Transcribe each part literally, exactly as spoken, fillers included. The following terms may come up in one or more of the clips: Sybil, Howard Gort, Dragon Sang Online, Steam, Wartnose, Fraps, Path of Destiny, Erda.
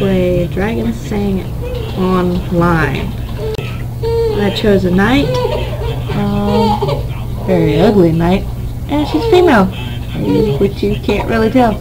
Play Dragon Sang Online. I chose a knight, um, very ugly knight, and she's female, which you can't really tell.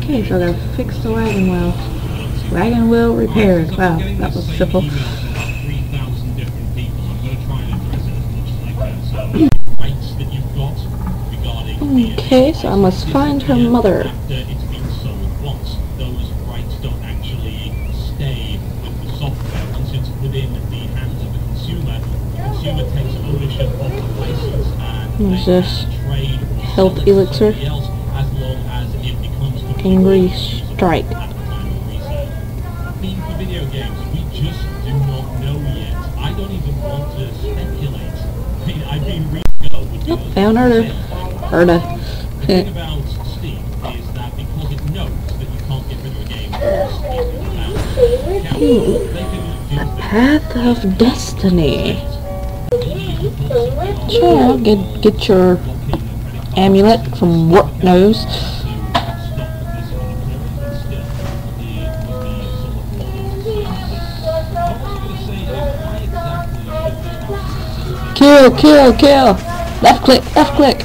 Okay, so they've fixed the wagon wheel. Wagon wheel repairs. Wow, that was simple. Okay, so I must find her mother. What's this? Health elixir. Angry strike. Oh, found Erda. Erda. The thing about Steam is that because it knows that you can't get rid of a game, the Path of Destiny. Sure, get get your amulet from Wartnose. Kill, kill, kill! Left click, left click.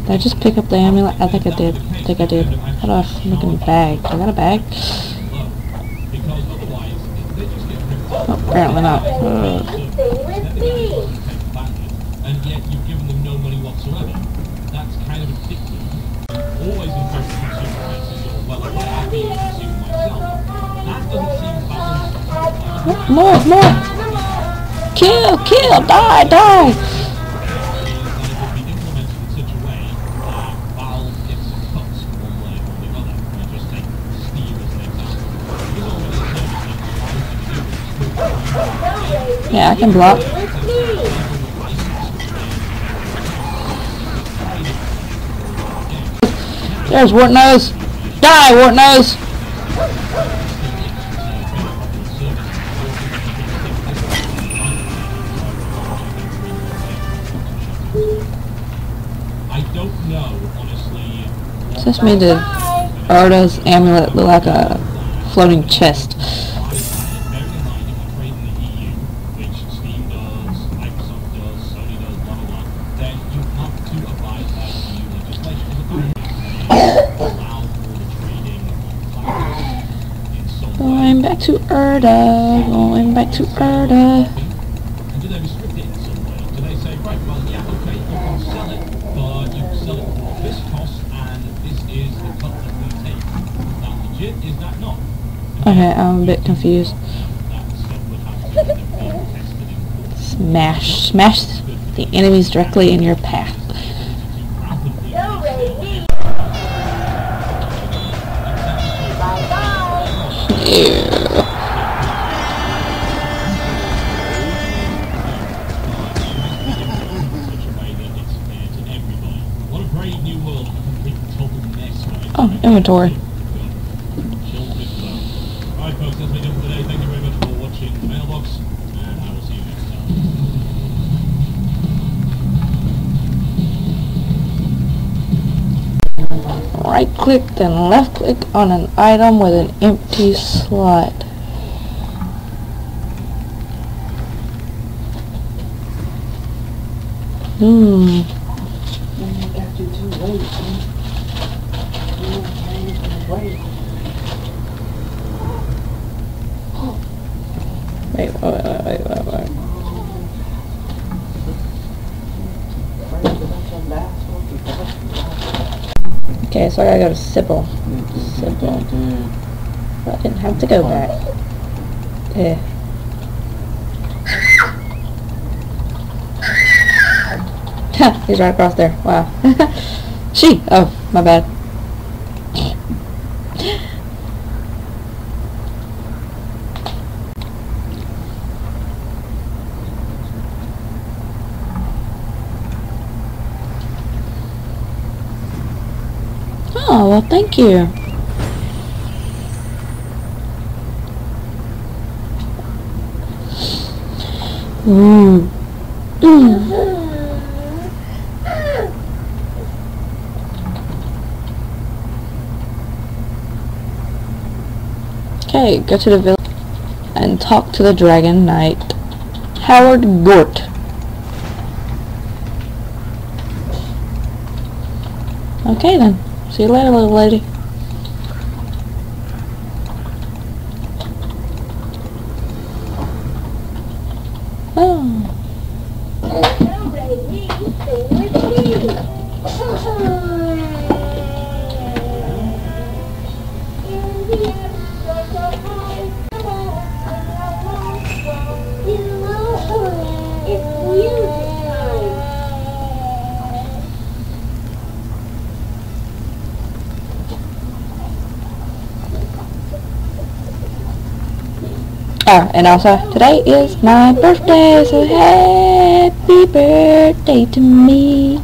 Did I just pick up the amulet? I think I did. I think I did. How do I look in the bag? I got a bag? Oh, apparently not. Ugh. More! More! Kill! Kill! Die! Die! Yeah, I can block. There's Wartnose! Die, Wartnose! I don't know, honestly. Does this mean that Erda's amulet look like a floating chest? Going back to Erda, going back to Erda. And do they restrict it in some way? Do they say, right, well, yeah, okay, you can sell it, but you can sell it for this cost, and this is the cut that we take. That legit, is that not? Okay, I'm a bit confused. Smash, smash the enemies directly in your path. Oh, inventory. Alright folks, that's me done for today. Thank you very much for watching the mailbox, and I will see you next time. Right click then left click on an item with an empty slot. Hmm. Okay, so I gotta go to Sybil. Sybil. Well, I didn't have to go back. Yeah. Ha! He's right across there. Wow. She! Oh, my bad. Oh, well, thank you. Mm. Mm. Okay, go to the village and talk to the Dragon Knight, Howard Gort. Okay then. See you later, little lady. Oh. Oh, and also, today is my birthday, so happy birthday to me.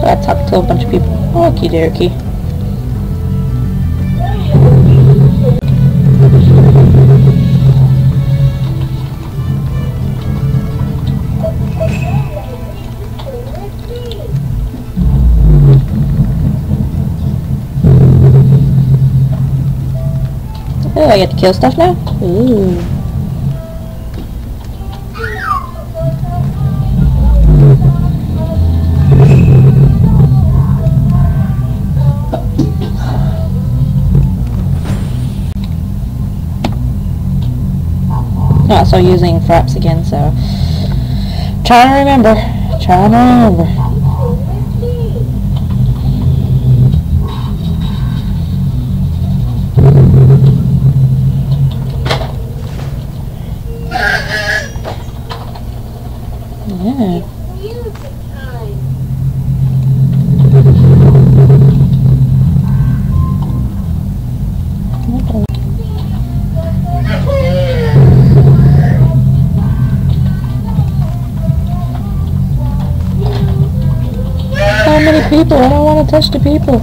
I talked to a bunch of people. Okie dokie. Oh, I get to kill stuff now? Ooh. Also using Fraps again, so trying to remember, trying to remember. Yeah. People, I don't want to touch the people.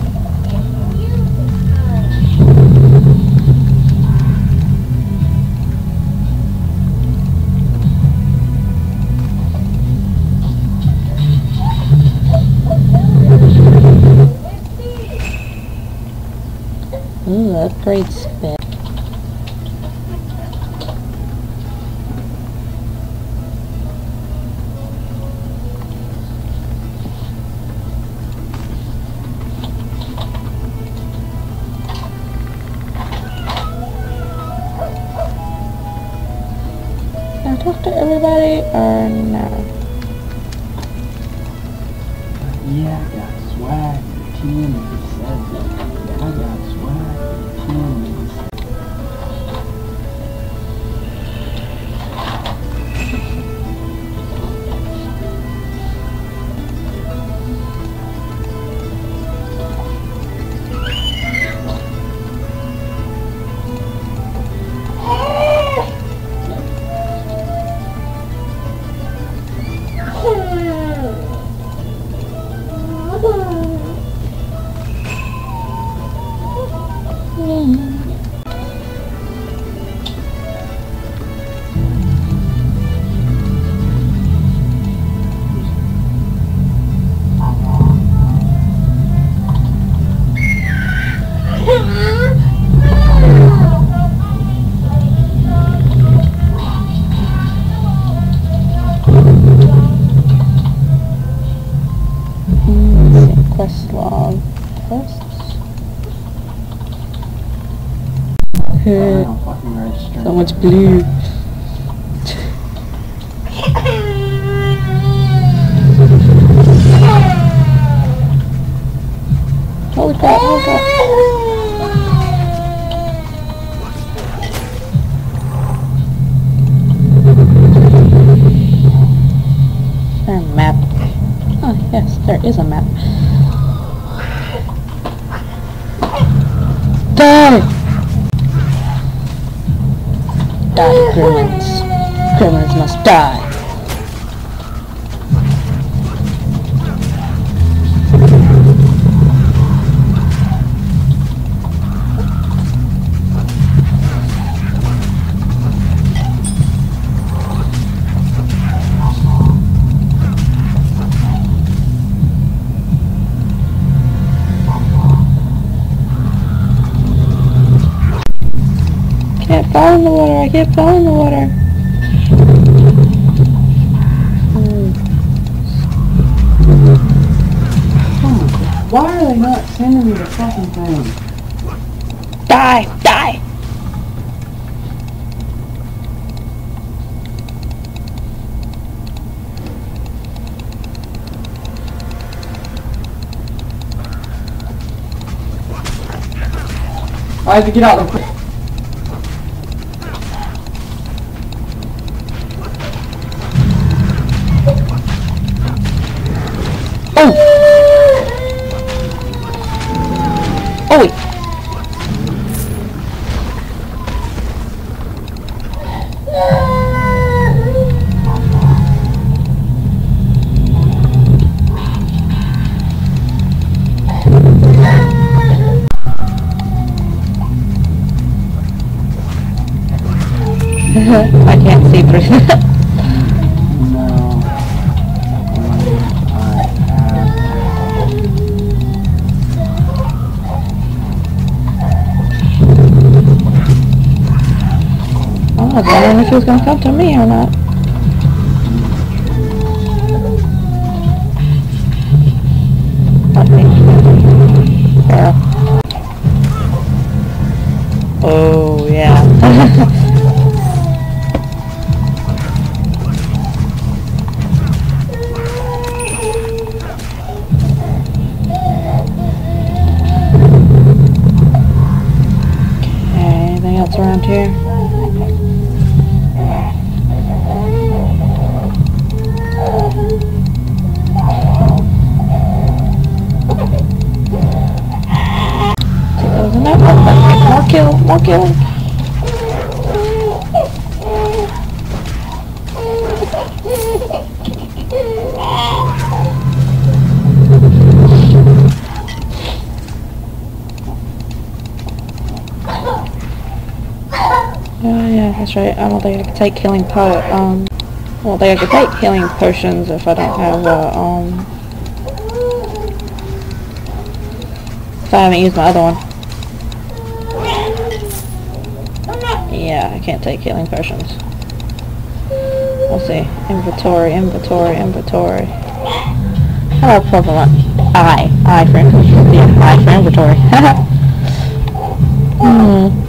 Ooh, upgrade spec. Talk to everybody or no? Yeah, I got swag for ten and seven. I got swag for ten and seven. tests. Okay. Wow, so much blue. Hold that, hold that. Yes, there is a map. Die! Die, gremlins. Gremlins must die. Fall in the water, I can't fall in the water. Mm. Why are they not sending me the fucking thing? Die! Die! I have to get out real quick. Oh wait. I can't see through. I was wondering if he was going to come to me or not. Not me. Yeah. Oh, yeah. Okay, anything else around here? Kill, more kill. Oh yeah, that's right. I don't think I can take healing pot. Um, I don't think I can take healing potions if I don't have uh, um. If I haven't used my other one. Yeah, I can't take healing potions. We'll see. Inventory, inventory, inventory. Hello, prevalent. I. I for inventory. I for inventory. Hmm.